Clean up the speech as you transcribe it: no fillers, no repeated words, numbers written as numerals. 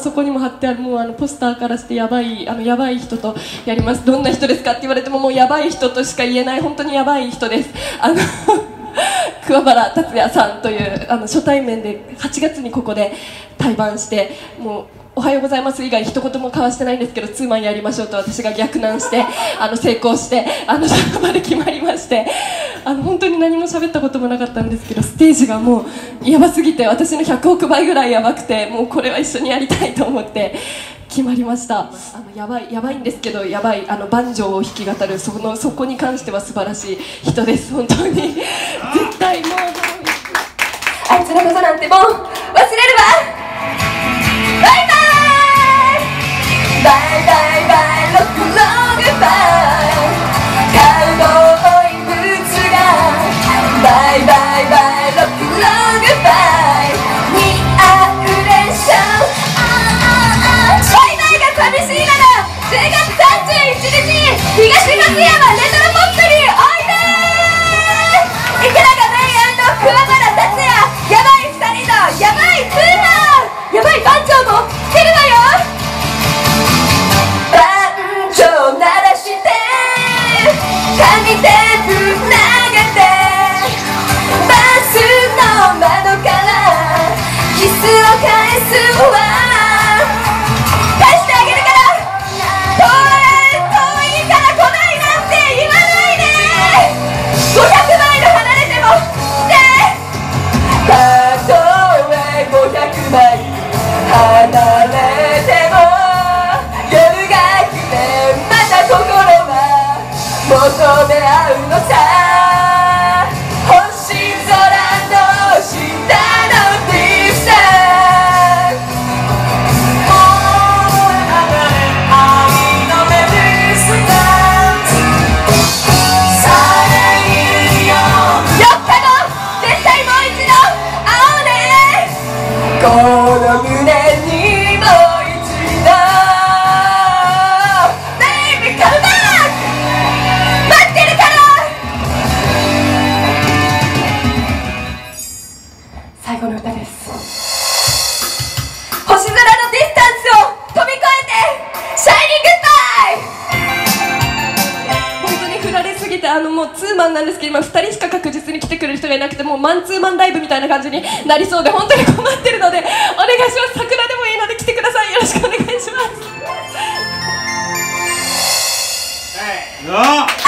そこにも貼ってある、もうポスターからしてやばい人とやります。どんな人ですかって言われても、もうやばい人としか言えない、本当にやばい人です。桑原達也さんという初対面で8月にここで対バンして、もうおはようございます以外一言も交わしてないんですけど、ツーマンやりましょうと私が逆難して成功してそこまで決まりまして、本当に何も喋ったこともなかったんですけど、ステージがもうやばすぎて、私の100億倍ぐらいやばくて、もうこれは一緒にやりたいと思って決まりました。やばいんですけど、やばい万丈を弾き語る、そこに関しては素晴らしい人です。本当に絶対もうあいつのことなんてもう忘れるわ。バイバイバイバイバイロックローグバイカウボーイブーツがバイバイバイロックローグバイにあふれショー。寂しいなら10月31日に東松山レトロポップにおいでー。池永大&桑原達也、やばい2人とやばいツーマン、やばい番長も来てるわよ。番長鳴らして神テープ投げて、バスの窓からキスを返すわ。マンツーマンライブみたいな感じになりそうで、本当に困ってるのでお願いします。桜でもいいので来てください。よろしくお願いします。